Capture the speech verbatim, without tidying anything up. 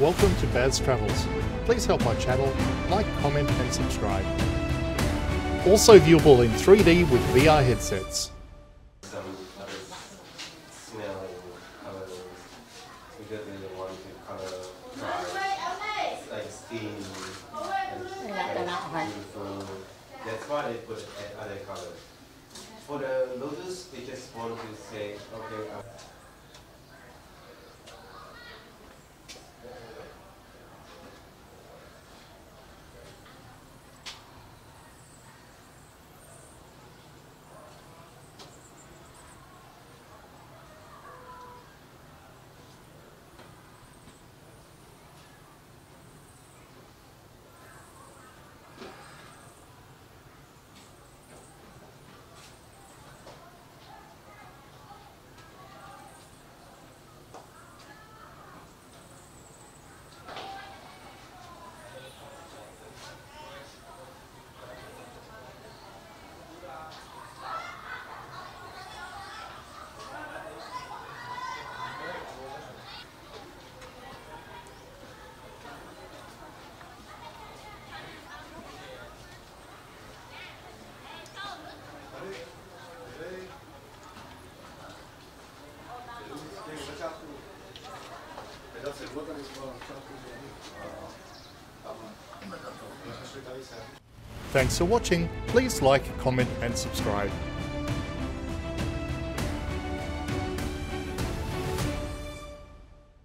Welcome to Baz Travels. Please help my channel, like, comment and subscribe. Also viewable in three D with V R headsets. Some colours, smelling colours, we don't really want to colour dry, like steam and beautiful. That's why they put other colours. For the lotus, they just want to say, okay, I'm Thanks for watching. Please like, comment and subscribe.